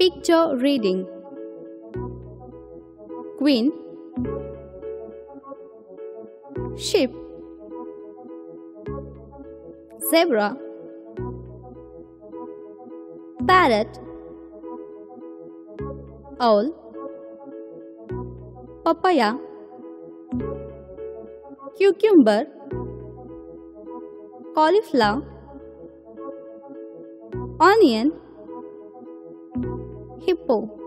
Picture reading. Queen, sheep, zebra, parrot, owl, papaya, cucumber, cauliflower, onion, hippo.